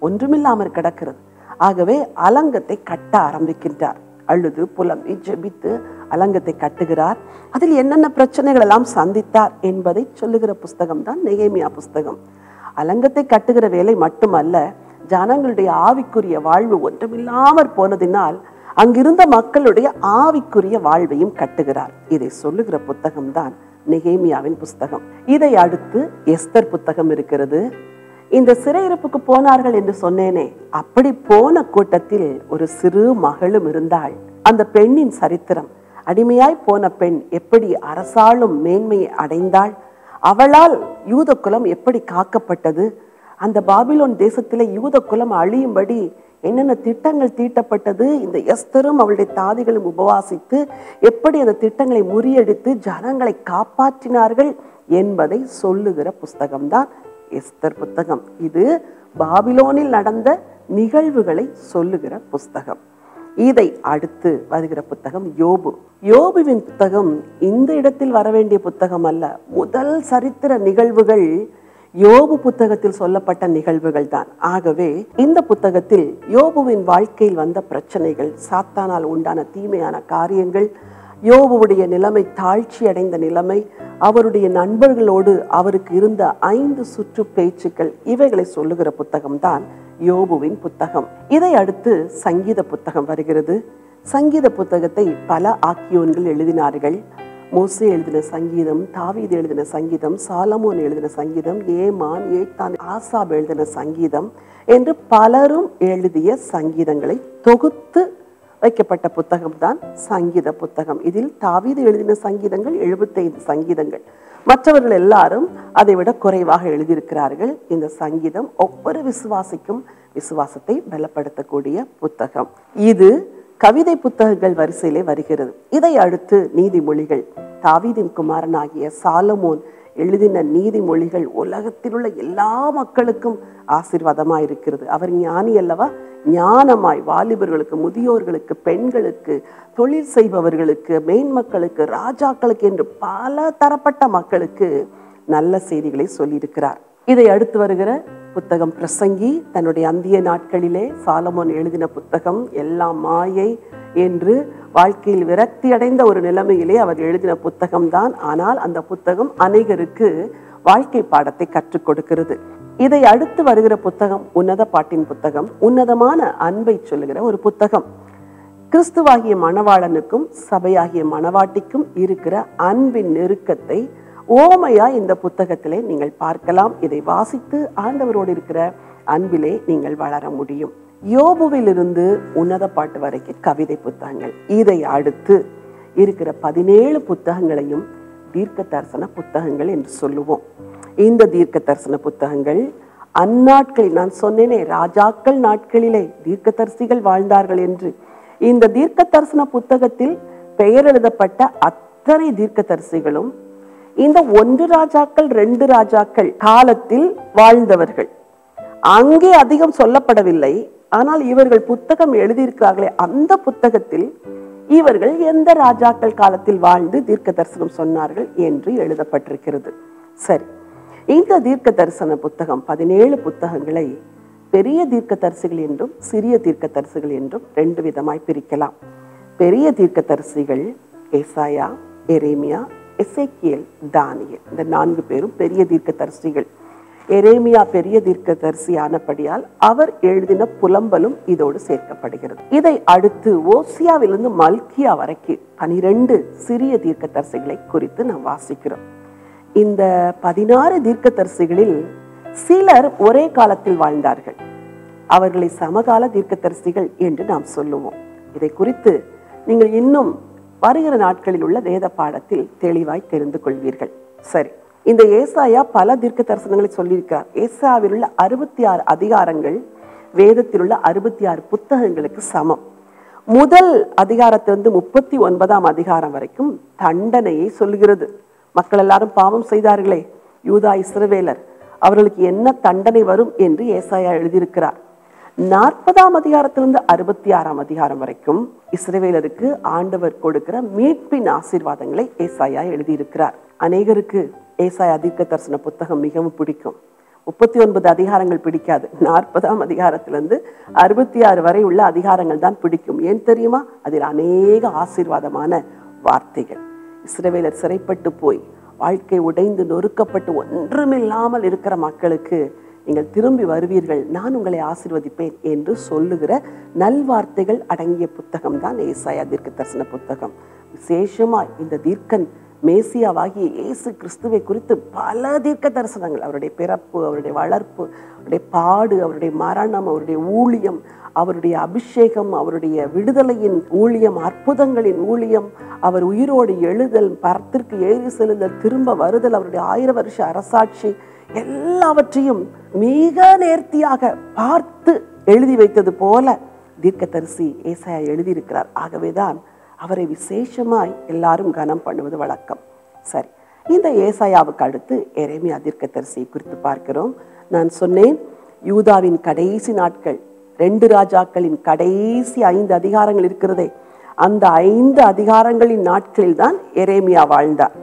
ஒன்றுமில்லாமற் கிடக்கிறது ஆகவே அலங்கத்தை கட்ட ஆரம்பிக்கின்றார் அழுது புலம்பி ஜெபித்து அலங்கத்தை கட்டுகிறார் அதில் என்னென்ன பிரச்சனைகள் எல்லாம் சந்தித்தார் என்பதை சொல்லுகிற புத்தகம் தான் நெகேமியா புத்தகம் அலங்கத்தை கட்டுகிற வேலை மட்டுமல்ல ஜனங்களுடைய ஆவிக்குரிய வாழ்வு ஒன்றுமில்லாமற் போனதினால் அங்கிருந்த மக்களுடைய ஆவிக்குரிய வாழ்வையும் கட்டுகிறார் இதை சொல்லுகிற புத்தகம் தான் நெகேமியாவின் புத்தகம் இதை அடுத்து எஸ்தர் புத்தகம் இருக்கிறது இந்த சிறையிருப்புக்கு போனார்கள் என்று சொன்னேனே அப்படி போன கூட்டத்தில் ஒரு சிறு மகளும் இருந்தாள் அந்த பெண்ணின் சரித்திரம் அடிமையாய் போன பெண் எப்படி அரசாளும் மேன்மையை அடைந்தாள் அவளால் யூத குலம் எப்படி காக்கப்பட்டது அந்த பாபிலோன் தேசத்திலே யூத குலம் அழியும்படி என்னென்ன திட்டங்கள் தீட்டப்பட்டது இந்த எஸ்தரும் அவளுடைய தாதிகளும் உபவாசித்து எப்படி அந்த திட்டங்களை முறியடித்து ஜனங்களை காப்பாற்றினார்கள் என்பதை சொல்லுகிற புஸ்தகம்தான் எஸ்தர் புத்தகம். இது பாபிலோனில் நடந்த நிகழ்வுகளை சொல்லுகிற புஸ்தகம். இதை அடுத்து வருகிற புத்தகம் யோபு. யோபுவின் புத்தகம் இந்த இடத்தில் வரவேண்டிய புத்தகம் அல்ல. முதல் சரித்திர நிகழ்வுகள் யோபு புத்தகத்தில் சொல்லப்பட்ட நிகழ்வுகள் தான். ஆகவே இந்த புத்தகத்தில் யோபுவின் வாழ்க்கையில் வந்த பிரச்சனைகள், சாத்தானால் உண்டான தீமையான காரியங்கள், யோபுவுடைய நிலைமை, தாழ்ச்சி அடைந்த நிலைமை, அவருடைய நண்பர்களோடு அவருக்கு இருந்த 5 சுற்று பேச்சுக்கள், இவைகளை சொல்லுகிற புத்தகம்தான் யோபுவின் புத்தகம். இதை அடுத்து சங்கீத புத்தகம் வருகிறது. சங்கீத புத்தகத்தை பல ஆக்கியோன்கள் எழுதினார்கள். மோசே எழுதின சங்கீதம், தாவீது எழுதின சங்கீதம், சாலமோன் எழுதின சங்கீதம், ஏமான், ஏத்தான், ஆசாப் எழுதின சங்கீதம் என்று பலரும் எழுதிய சங்கீதங்களை தொகுத்து வைக்கப்பட்ட புத்தகம்தான் சங்கீத புத்தகம். இதில் தாவீது எழுதின சங்கீதங்கள் 75 சங்கீதங்கள். மற்றவர்கள் எல்லாரும் அதை விட குறைவாக எழுதியிருக்கிறார்கள். இந்த சங்கீதம் ஒவ்வொரு விசுவாசிக்கும் விசுவாசத்தை பலப்படுத்தக்கூடிய புத்தகம். இது கவிதை புத்தகங்கள் வரிசையிலே வருகிறது. இதை அடுத்து நீதிமொழிகள். தாவீதின் குமாரனாகிய சாலமோன் எழுதின நீதிமொழிகள் உலகத்தில் உள்ள எல்லா மக்களுக்கும் ஆசீர்வாதமாக இருக்கிறது. அவர் ஞானி அல்லவா? ஞானமாய் வாலிபர்களுக்கு, முதியோர்களுக்கு, பெண்களுக்கு, தொழில் செய்பவர்களுக்கு, மேன்மக்களுக்கு, ராஜாக்களுக்கு என்று பல தரப்பட்ட மக்களுக்கு நல்ல செய்திகளை சொல்லியிருக்கிறார். இதை அடுத்து வருகிற புத்தகம் பிரசங்கி. தன்னுடைய அந்திய நாட்களிலே சாலமோன் எழுதின புத்தகம். எல்லாம் மாயை என்று வாழ்க்கையில் விரக்தி அடைந்த ஒரு நிலைமையிலே அவர் எழுதின புத்தகம்தான். ஆனால் அந்த புத்தகம் அநேகருக்கு வாழ்க்கை பாடத்தை கற்றுக் கொடுக்கிறது. இதை அடுத்து வருகிற புத்தகம் உன்னத பாட்டின் புத்தகம். உன்னதமான அன்பை சொல்லுகிற ஒரு புத்தகம். கிறிஸ்துவாகிய மணவாளனுக்கும் சபையாகிய மணவாட்டிக்கும் இருக்கிற அன்பின் நெருக்கத்தை ஓமையா இந்த புத்தகத்திலே நீங்கள் பார்க்கலாம். இதை வாசித்து ஆண்டவரோடு இருக்கிற அன்பிலே நீங்கள் வளர முடியும். யோபுவிலிருந்து உன்னத பாட்டு வரைக்கும் கவிதை புத்தகங்கள். இதை அடுத்து இருக்கிற 17 புத்தகங்களையும் தீர்க்க தரிசன புத்தகங்கள் என்று சொல்லுவோம். இந்த தீர்க்க தரிசன புத்தகங்கள் அந்நாட்களில், நான் சொன்னேனே ராஜாக்கள் நாட்களிலே தீர்க்க தரிசிகள் வாழ்ந்தார்கள் என்று, இந்த தீர்க்க தரிசன புத்தகத்தில் பெயர் எழுதப்பட்ட அத்தனை தீர்க்க தரிசிகளும் இந்த 1 ராஜாக்கள் 2 ராஜாக்கள் காலத்தில் வாழ்ந்தவர்கள். அங்கே அதிகம் சொல்லப்படவில்லை. ஆனால் இவர்கள் புத்தகம் எழுதியிருக்கிறார்களே, அந்த புத்தகத்தில் இவர்கள் எந்த ராஜாக்கள் காலத்தில் வாழ்ந்து தீர்க்க தரிசனம் சொன்னார்கள் என்று எழுதப்பட்டிருக்கிறது. சரி, இந்த தீர்க்க தரிசன புத்தகம் 17 புத்தகங்களை பெரிய தீர்க்க தரிசிகள் என்றும் சிறிய தீர்க்க தரிசிகள் என்றும் 2 விதமாய் பிரிக்கலாம். பெரிய தீர்க்க தரிசிகள் ஏசாயா, எரேமியா, எசேக்கியேல், தானியேல். இந்த 4 பேரும் பெரிய தீர்க்க தரிசிகள். எரேமியா பெரிய தீர்க்க தரிசியானபடியால் அவர் எழுதின புலம்பலும் இதோடு சேர்க்கப்படுகிறது. இதை அடுத்து ஓசியாவிலிருந்து மல்கியா வரைக்கும் 12 சிறிய தீர்க்க தரிசிகளை குறித்து நாம் வாசிக்கிறோம். இந்த 16 தீர்க்க தரிசிகளில் சிலர் ஒரே காலத்தில் வாழ்ந்தார்கள். அவர்களை சமகால தீர்க்க தரிசிகள் என்று நாம் சொல்லுவோம். இதை குறித்து நீங்கள் இன்னும் வருகிற நாட்களில் உள்ள வேத பாடத்தில் தெளிவாய் தெரிந்து கொள்வீர்கள். சரி, இந்த ஏசாயா பல தீர்க்க தரிசனங்களை சொல்லியிருக்கிறார். ஏசாயாவில் உள்ள 66 அதிகாரங்கள் வேதத்தில் உள்ள 66 புத்தகங்களுக்கு சமம். முதல் அதிகாரத்திலிருந்து 39ஆம் அதிகாரம் வரைக்கும் தண்டனையை சொல்லுகிறது. மக்கள் எல்லாரும் பாவம் செய்தார்களே, யூதா இஸ்ரவேலர், அவர்களுக்கு என்ன தண்டனை வரும் என்று ஏசாயா எழுதியிருக்கிறார். 40ஆம் அதிகாரத்திலிருந்து 66ஆம் அதிகாரம் வரைக்கும் இஸ்ரவேலருக்கு ஆண்டவர் கொடுக்கிற மீட்பின் ஆசீர்வாதங்களை ஏசாயா எழுதியிருக்கிறார். அநேகருக்கு ஏசாயா தீர்க்க தரிசன புத்தகம் மிகவும் பிடிக்கும். 39 அதிகாரங்கள் பிடிக்காது. 40ஆம் அதிகாரத்திலிருந்து 66 வரை உள்ள அதிகாரங்கள் தான் பிடிக்கும். ஏன் தெரியுமா? அதில் அநேக ஆசீர்வாதமான வார்த்தைகள். இஸ்ரவேலர் சிறைப்பட்டு போய் வாழ்க்கை உடைந்து நொறுக்கப்பட்டு ஒன்றுமில்லாமல் இருக்கிற மக்களுக்கு நீங்கள் திரும்பி வருவீர்கள், நான் உங்களை ஆசீர்வதிப்பேன் என்று சொல்லுகிற நல்வார்த்தைகள் அடங்கிய புத்தகம் தான் ஏசாயா தீர்க்க தரிசன புத்தகம். விசேஷமாக இந்த தீர்க்கன் மேசியாவாகிய இயேசு கிறிஸ்துவை குறித்து பல தீர்க்க தரிசனங்கள், அவருடைய பிறப்பு, அவருடைய வளர்ப்பு, அவருடைய பாடு, அவருடைய மரணம், அவருடைய ஊழியம், அவருடைய அபிஷேகம், அவருடைய விடுதலையின் ஊழியம், அற்புதங்களின் ஊழியம், அவர் உயிரோடு எழுதல், பரத்திற்கு ஏறி செலுதல், திரும்ப வருதல், அவருடைய 1000 வருஷ அரசாட்சி, எல்லாவற்றையும் மிக நேர்த்தியாக பார்த்து எழுதி வைத்தது போல தீர்க்கதரிசி ஏசாயா எழுதியிருக்கிறார். ஆகவேதான் அவரை விசேஷமாய் எல்லாரும் கனம் பண்ணுவது வழக்கம். சரி, இந்த ஏசாயாவுக்கு அடுத்து எரேமியா தீர்க்கதரிசியை குறித்து பார்க்கிறோம். நான் சொன்னேன், யூதாவின் கடைசி நாட்கள், 2 ராஜாக்களின் கடைசி 5 அதிகாரங்கள் இருக்கிறதே, அந்த 5 அதிகாரங்களின் நாட்களில் தான் எரேமியா வாழ்ந்தார்.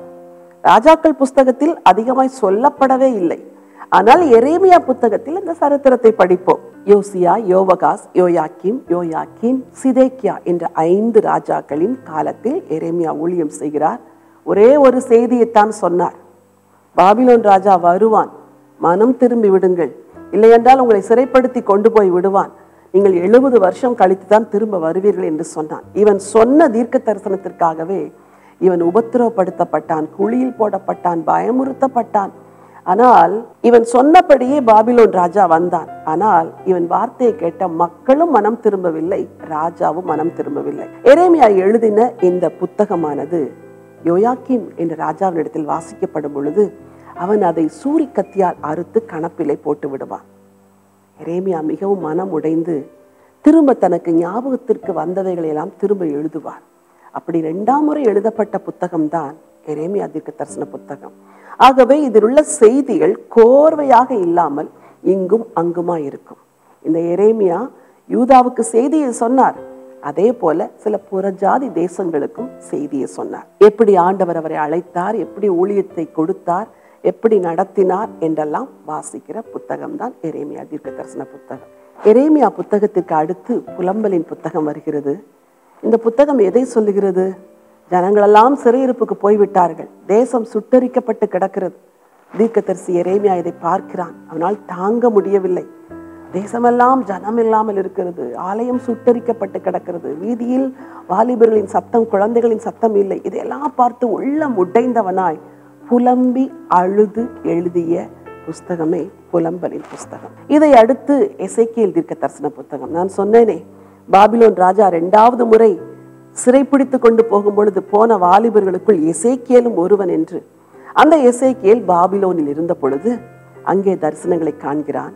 ராஜாக்கள் புஸ்தகத்தில் அதிகமாய் சொல்லப்படவே இல்லை. ஆனால் எரேமியா புத்தகத்தில் அந்த சரித்திரத்தை படிப்போம். யோசியா, யோவகாஸ், யோயாக்கிம், சிதேக்கியா என்ற 5 ராஜாக்களின் காலத்தில் எரேமியா ஊழியம் செய்கிறார். ஒரே ஒரு செய்தியைத்தான் சொன்னார், பாபிலோன் ராஜா வருவான், மனம் திரும்பி விடுங்கள், இல்லையென்றால் உங்களை சிறைப்படுத்தி கொண்டு போய் விடுவான், நீங்கள் 70 வருஷம் கழித்து தான் திரும்ப வருவீர்கள் என்று சொன்னான். இவன் சொன்ன தீர்க்க தரிசனத்திற்காகவே இவன் உபத்திரவப்படுத்தப்பட்டான், குழியில் போடப்பட்டான், பயமுறுத்தப்பட்டான். ஆனால் இவன் சொன்னபடியே பாபிலோன் ராஜா வந்தான். ஆனால் இவன் வார்த்தையை கேட்ட மக்களும் மனம் திரும்பவில்லை, ராஜாவும் மனம் திரும்பவில்லை. எரேமியா எழுதின இந்த புத்தகமானது யோயாக்கிம் என்ற ராஜாவினிடத்தில் வாசிக்கப்படும் பொழுது அவன் அதை சூரிக்கத்தியால் அறுத்து கணப்பிலை போட்டு விடுவான். எரேமியா மிகவும் மனம் உடைந்து திரும்ப தனக்கு ஞாபகத்திற்கு வந்தவைகளையெல்லாம் திரும்ப எழுதுவார். அப்படி 2ஆம் முறை எழுதப்பட்ட புத்தகம்தான் எரேமியா தீர்க்க தரிசன புத்தகம். ஆகவே இதில் உள்ள செய்திகள் கோர்வையாக இல்லாமல் இங்கும் அங்குமா இருக்கும். இந்த எரேமியா யூதாவுக்கு செய்தியை சொன்னார், அதே போல சில புறஜாதி தேசங்களுக்கும் செய்தியை சொன்னார். எப்படி ஆண்டவர் அவரை அழைத்தார், எப்படி ஊழியத்தை கொடுத்தார், எப்படி நடத்தினார் என்றெல்லாம் வாசிக்கிற புத்தகம்தான் எரேமியா தீர்க்க தரிசன புத்தகம். எரேமியா புத்தகத்திற்கு அடுத்து புலம்பலின் புத்தகம் வருகிறது. இந்த புத்தகம் எதை சொல்லுகிறது? ஜனங்களெல்லாம் சிறையிருப்புக்கு போய்விட்டார்கள், தேசம் சுட்டரிக்கப்பட்டு கிடக்கிறது. தீர்க்கதரிசி எரேமியா இதை பார்க்கிறான், அவனால் தாங்க முடியவில்லை. தேசமெல்லாம் ஜனம் இல்லாமல் இருக்கிறது, ஆலயம் சுட்டரிக்கப்பட்டு கிடக்கிறது, வீதியில் வாலிபர்களின் சத்தம், குழந்தைகளின் சத்தம் இல்லை. இதையெல்லாம் பார்த்து உள்ளம் உடைந்தவனாய் புலம்பி அழுது எழுதிய புஸ்தகமே புலம்பலின் புஸ்தகம். இதை அடுத்து எசேக்கியேல் தீர்க்க தரிசன புத்தகம். நான் சொன்னேனே, பாபிலோன் ராஜா 2வது முறை சிறைப்பிடித்து கொண்டு போகும் பொழுது போன வாலிபர்களுக்குள் எசேக்கியேலும் ஒருவன் என்று, அந்த எசேக்கியேல் பாபிலோனில் இருந்த பொழுது அங்கே தரிசனங்களை காண்கிறான்,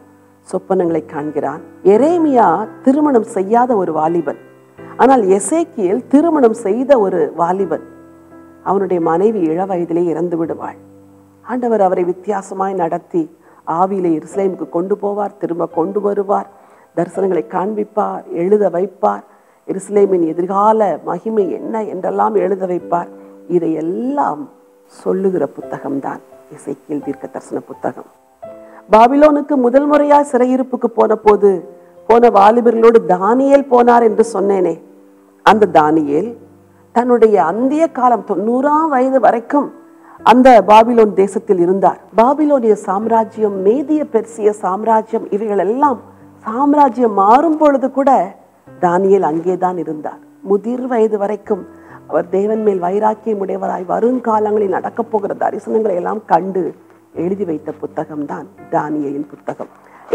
சொப்பனங்களை காண்கிறான். எரேமியா திருமணம் செய்யாத ஒரு வாலிபன், ஆனால் எசேக்கியேல் திருமணம் செய்த ஒரு வாலிபன். அவனுடைய மனைவி இளவயதிலே இறந்து விடுவாள். ஆண்டவர் அவரை வித்தியாசமாய் நடத்தி ஆவியிலே எருசலேமுக்கு கொண்டு போவார், திரும்ப கொண்டு வருவார், தரிசனங்களை காண்பிப்பார், எழுத வைப்பார், எருசலேமின் எதிர்கால மகிமை என்ன என்றெல்லாம் எழுத வைப்பார். இதையெல்லாம் சொல்லுகிற புத்தகம்தான் எசேக்கியேல் தீர்க்க தரிசன புத்தகம். பாபிலோனுக்கு 1 முறையாய் சிறையிருப்புக்கு போன போது போன வாலிபர்களோடு தானியேல் போனார் என்று சொன்னேனே, அந்த தானியேல் தன்னுடைய அந்திய காலம் 90ஆம் வயது வரைக்கும் அந்த பாபிலோன் தேசத்தில் இருந்தார். பாபிலோனிய சாம்ராஜ்யம், மேதிய பெர்சிய சாம்ராஜ்யம், இவைகளெல்லாம் சாம்ராஜ்யம் மாறும் பொழுது கூட தானியேல் அங்கேதான் இருந்தார். முதிர் வயது வரைக்கும் அவர் தேவன் மேல் வைராக்கியம் உடையவராய் வருங்காலங்களில் நடக்கப் போகிற தரிசனங்களை எல்லாம் கண்டு எழுதி வைத்த புத்தகம்தான் தானியேலின் புத்தகம்.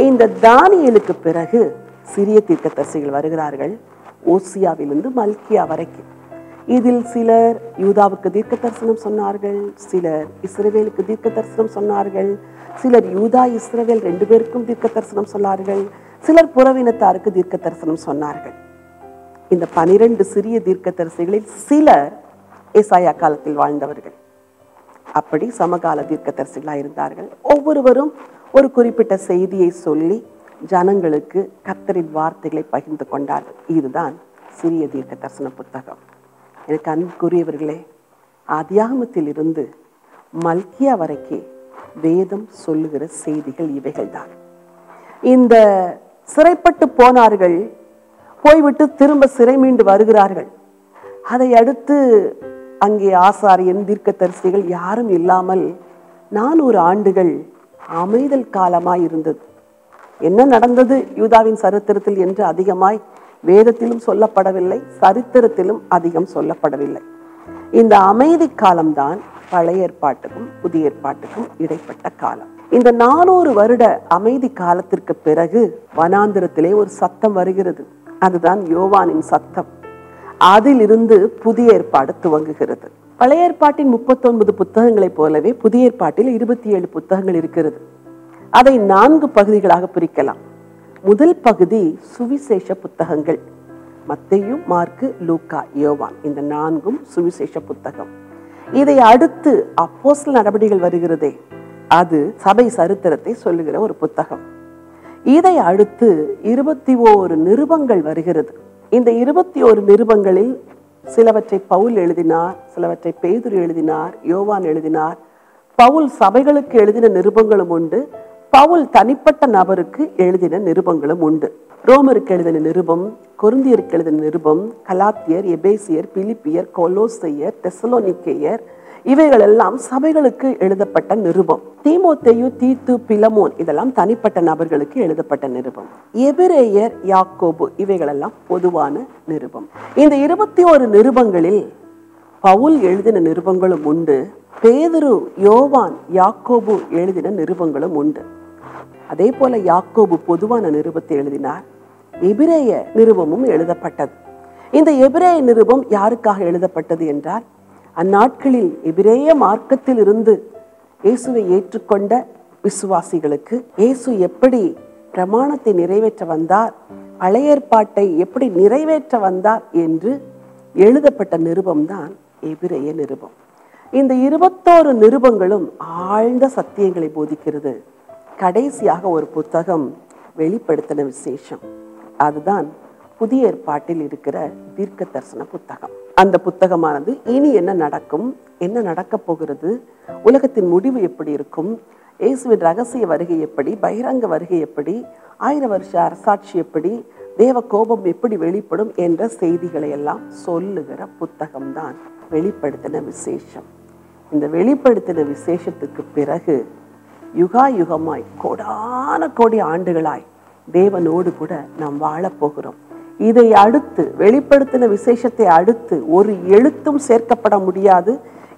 இந்த தானியேலுக்கு பிறகு சிறிய தீர்க்கதரிசிகள் வருகிறார்கள், ஓசியாவிலிருந்து மல்கியா வரைக்கும். இதில் சிலர் யூதாவுக்கு தீர்க்க தரிசனம் சொன்னார்கள், சிலர் இஸ்ரவேலுக்கு தீர்க்க தரிசனம் சொன்னார்கள், சிலர் யூதா இஸ்ரவேல் 2 பேருக்கும் தீர்க்க தரிசனம் சொன்னார்கள், சிலர் புறவினத்தாருக்கு தீர்க்க தரிசனம் சொன்னார்கள். இந்த 12 சிறிய தீர்க்க தரிசிகளில் சிலர் ஏசாயா காலத்தில் வாழ்ந்தவர்கள், அப்படி சமகால தீர்க்க தரிசிகளாக இருந்தார்கள். ஒவ்வொருவரும் ஒரு குறிப்பிட்ட செய்தியை சொல்லி ஜனங்களுக்கு கர்த்தரின் வார்த்தைகளை பகிர்ந்து கொண்டார்கள். இதுதான் சிறிய தீர்க்க தரிசன புத்தகம். எனக்கு அன்புக்குரியவர்களே, ஆதியாகமத்தில் இருந்து மல்கியா வரைக்கும் வேதம் சொல்லுகிற செய்திகள் இவைகள்தான். இந்த சிறைப்பட்டு போனார்கள், போய்விட்டு திரும்ப சிறை மீண்டு வருகிறார்கள். அதை அடுத்து அங்கே ஆசாரியன், தீர்க்கதரிசிகள் யாரும் இல்லாமல் 400 ஆண்டுகள் அமைதல் காலமாய் இருந்தது. என்ன நடந்தது யூதாவின் சரித்திரத்தில் என்று அதிகமாய் வேதத்திலும் சொல்லப்படவில்லை, சரித்திரத்திலும் அதிகம் சொல்லப்படவில்லை. இந்த அமைதி காலம்தான் பழைய ஏற்பாட்டுக்கும் புதிய ஏற்பாட்டுக்கும் இடைப்பட்ட காலம். இந்த 400 வருட அமைதி காலத்திற்கு பிறகு வனாந்திரத்திலே ஒரு சத்தம் வருகிறது, அதுதான் யோவானின் சத்தம். அதிலிருந்து புதிய ஏற்பாடு துவங்குகிறது. பழைய ஏற்பாட்டின் 39 புத்தகங்களைப் போலவே புதிய ஏற்பாட்டில் 27 புத்தகங்கள் இருக்கிறது. அதை 4 பகுதிகளாக பிரிக்கலாம். முதல் பகுதி சுவிசேஷ புத்தகங்கள், மத்தேயு, மார்க்கு, லூக்கா, யோவான், இந்த 4ம் சுவிசேஷ புத்தகம். இதை அடுத்து அப்போஸ்தல நடபடிகள் வருகிறதே, அது சபை சரித்திரத்தை சொல்லுகிற ஒரு புத்தகம். இதை அடுத்து 21 நிருபங்கள் வருகிறது. இந்த 21 நிருபங்களில் சிலவற்றை பவுல் எழுதினார், சிலவற்றை பேதுரு எழுதினார், யோவான் எழுதினார். பவுல் சபைகளுக்கு எழுதின நிருபங்களும் உண்டு, பவுல் தனிப்பட்ட நபருக்கு எழுதின நிருபங்களும் உண்டு. ரோமருக்கு எழுதின நிருபம், கொரிந்தியருக்கு எழுதின நிருபம், கலாத்தியர், எபேசியர், பிலிப்பியர், கொலோசையர், தெசலோனிக்கேயர், இவைகள் எல்லாம் சபைகளுக்கு எழுதப்பட்ட நிருபம். தீமோத்தேயு, தீத்து, பிலமோன் இதெல்லாம் தனிப்பட்ட நபர்களுக்கு எழுதப்பட்ட நிருபம். எபிரேயர், யாக்கோபு இவைகளெல்லாம் பொதுவான நிருபம். இந்த 21 நிருபங்களில் பவுல் எழுதின நிருபங்களும் உண்டு, பேதுரு, யோவான், யாக்கோபு எழுதின நிருபங்களும் உண்டு. அதே போல யாக்கோபு பொதுவான நிருபத்தை எழுதினார். எபிரேய நிருபமும் எழுதப்பட்டது. இந்த எபிரேய நிருபம் யாருக்காக எழுதப்பட்டது என்றால், அந்நாட்களில் எபிரேய மார்க்கத்தில் இருந்து இயேசுவை ஏற்றுக்கொண்ட விசுவாசிகளுக்கு இயேசு எப்படி பிரமாணத்தை நிறைவேற்ற வந்தார், பழைய ஏற்பாட்டை எப்படி நிறைவேற்ற வந்தார் என்று எழுதப்பட்ட நிருபம்தான் எபிரேய நிருபம். இந்த 21 நிருபங்களும் ஆழ்ந்த சத்தியங்களை போதிக்கிறது. கடைசியாக ஒரு புத்தகம் வெளிப்படுத்தின விசேஷம், அதுதான் புதிய ஏற்பாட்டில் இருக்கிற தீர்க்க தரிசன புத்தகம். அந்த புத்தகமானது இனி என்ன நடக்கும், என்ன நடக்கப் போகிறது, உலகத்தின் முடிவு எப்படி இருக்கும், இயேசுவின் ரகசிய வருகை எப்படி, பகிரங்க வருகை எப்படி, 1000 வருஷ அரசாட்சி எப்படி, தேவ கோபம் எப்படி வெளிப்படும் என்ற செய்திகளை எல்லாம் சொல்லுகிற புத்தகம்தான் வெளிப்படுத்தின விசேஷம். இந்த வெளிப்படுத்தின விசேஷத்துக்கு பிறகு யுகாயுகமாய் கோடான கோடி ஆண்டுகளாய் தேவனோடு கூட நாம் வாழப்போகிறோம். இதை அடுத்து வெளிப்படுத்தின விசேஷத்தை அடுத்து ஒரு எழுத்தும் சேர்க்கப்பட முடியாது,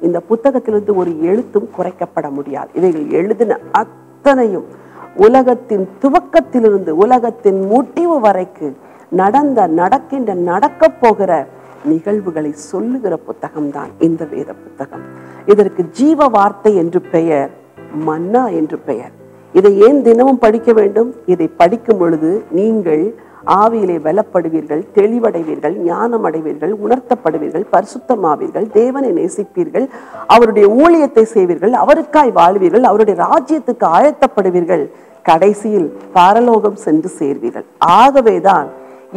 இந்த புத்தகத்திலிருந்து ஒரு எழுத்தும் குறைக்கப்பட முடியாது. இவைகள் எழுதின அத்தனையும் உலகத்தின் துவக்கத்திலிருந்து உலகத்தின் முடிவு வரைக்கு நடந்த, நடக்கின்ற, நடக்க போகிற நிகழ்வுகளை சொல்லுகிற புத்தகம்தான் இந்த வேத புத்தகம். இதற்கு ஜீவ வார்த்தை என்று பெயர், மன்னா என்று பெயர். இதை ஏன் தினமும் படிக்க வேண்டும்? இதை படிக்கும் பொழுது நீங்கள் ஆவியிலே வெல்லப்படுவீர்கள், தெளிவடைவீர்கள், ஞானம் அடைவீர்கள், உணர்த்தப்படுவீர்கள், பரிசுத்தமாவீர்கள், தேவனை நேசிப்பீர்கள், அவருடைய ஊழியத்தை செய்வீர்கள், அவருக்காய் வாழ்வீர்கள், அவருடைய ராஜ்யத்துக்கு ஆயத்தப்படுவீர்கள், கடைசியில் பரலோகம் சென்று சேர்வீர்கள். ஆகவேதான்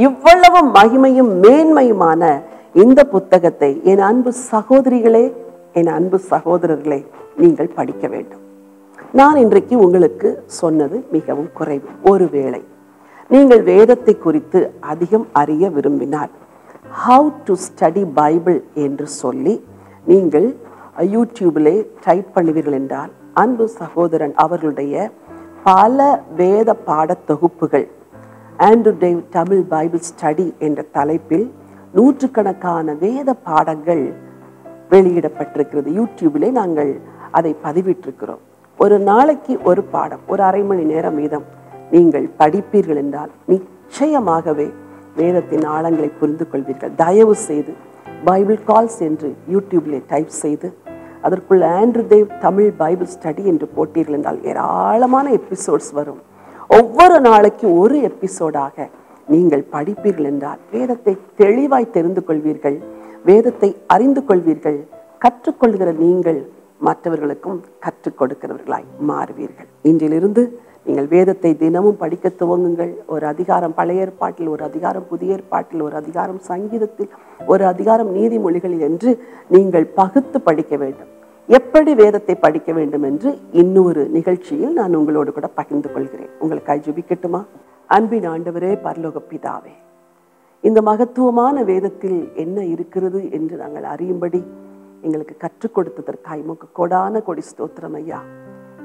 இவ்வளவு மகிமையும் மேன்மையுமான இந்த புத்தகத்தை என் அன்பு சகோதரிகளே, என் அன்பு சகோதரர்களே, நீங்கள் படிக்க வேண்டும். நான் இன்றைக்கு உங்களுக்கு சொன்னது மிகவும் குறைவு. ஒருவேளை நீங்கள் வேதத்தை குறித்து அதிகம் அறிய விரும்பினால் ஹவு டு ஸ்டடி பைபிள் என்று சொல்லி நீங்கள் யூடியூபிலே டைப் பண்ணுவீர்கள் என்றால் அன்பு சகோதரன் அவர்களுடைய பல வேத பாட தொகுப்புகள் Andrew Dave Tamil Bible study என்ற தலைப்பில் 100கணக்கான வேத பாடங்கள் வெளியிடப்பட்டிருக்கிறது. யூடியூபிலே நாங்கள் அதை பதிவிட்டிருக்கிறோம். ஒரு நாளைக்கு ஒரு பாடம், ஒரு 30 மணி நேரம் வீதம் நீங்கள் படிப்பீர்கள் என்றால் நிச்சயமாகவே வேதத்தின் ஆழங்களை புரிந்து கொள்வீர்கள். தயவு செய்து பைபிள் கால்ஸ் என்று யூடியூப்ல டைப் செய்து அதற்குள்ள Andrew Dev Tamil Bible study என்று போட்டீர்கள் என்றால் ஏராளமான எபிசோட்ஸ் வரும். ஒவ்வொரு நாளைக்கு ஒரு எபிசோடாக நீங்கள் படிப்பீர்கள் என்றால் வேதத்தை தெளிவாய் தெரிந்து கொள்வீர்கள், வேதத்தை அறிந்து கொள்வீர்கள். கற்றுக்கொள்கிற நீங்கள் மற்றவர்களுக்கும் கற்றுக் கொடுக்கிறவர்களாய் மாறுவீர்கள். இன்றிலிருந்து நீங்கள் வேதத்தை தினமும் படிக்க துவங்குங்கள். ஒரு அதிகாரம் பழைய ஏற்பாட்டில், ஒரு அதிகாரம் புதிய ஏற்பாட்டில், ஒரு அதிகாரம் சங்கீதத்தில், ஒரு அதிகாரம் நீதிமொழிகளில் என்று நீங்கள் பகுத்து படிக்க வேண்டும். எப்படி வேதத்தை படிக்க வேண்டும் என்று இன்னொரு நிகழ்ச்சியில் நான் உங்களோடு கூட பகிர்ந்து கொள்கிறேன். உங்களுக்காய் ஜெபிக்கட்டுமா? அன்பின் ஆண்டவரே, பரலோக பிதாவே, இந்த மகத்துவமான வேதத்தில் என்ன இருக்கிறது என்று நாங்கள் அறியும்படி எங்களுக்கு கற்றுக் கொடுத்ததற்காய் உமக்கு கோடான கொடி ஸ்தோத்திரம் ஐயா.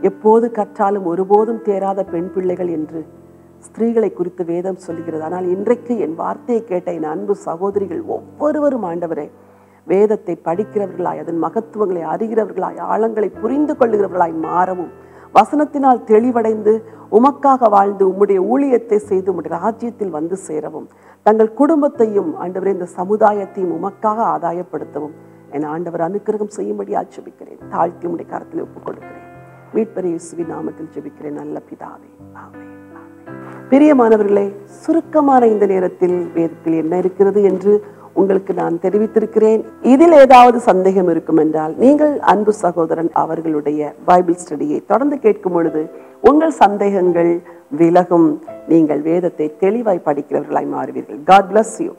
எப்போது கற்றாலும் ஒருபோதும் தேராத பெண் பிள்ளைகள் என்று ஸ்திரீகளை குறித்து வேதம் சொல்கிறது. ஆனால் இன்றைக்கு என் வார்த்தையை கேட்ட என் அன்பு சகோதரிகள் ஒவ்வொருவரும் ஆண்டவரே வேதத்தை படிக்கிறவர்களாய், அதன் மகத்துவங்களை அறிகிறவர்களாய், ஆழங்களை புரிந்து கொள்ளுகிறவர்களாய் மாறவும், வசனத்தினால் தெளிவடைந்து உமக்காக வாழ்ந்து உம்முடைய ஊழியத்தை செய்து உம்முடைய ராஜ்யத்தில் வந்து சேரவும், தங்கள் குடும்பத்தையும் ஆண்டவரே இந்த சமுதாயத்தையும் உமக்காக ஆதாயப்படுத்தவும் என் ஆண்டவர் அனுக்கிரகம் செய்யும்படி ஆட்சேபிக்கிறேன். தாழ்த்தி உம்முடைய கரத்தில் ஒப்புக் கொடுக்கிறேன். மீட்பர் இயேசுவின் நாமத்தில் ஜெபிக்கிறேன் நல்ல பிதாவே, ஆமென். பிரியமானவர்களே, சுருக்கமான இந்த நேரத்தில் வேதத்தில் என்ன இருக்கிறது என்று உங்களுக்கு நான் தெரிவித்திருக்கிறேன். இதில் ஏதாவது சந்தேகம் இருக்கும் என்றால் நீங்கள் அன்பு சகோதரன் அவர்களுடைய பைபிள் ஸ்டடியை தொடர்ந்து கேட்கும் பொழுது உங்கள் சந்தேகங்கள் விலகும். நீங்கள் வேதத்தை தெளிவாய் படிக்கிறவர்களாய் மாறுவீர்கள். God bless you.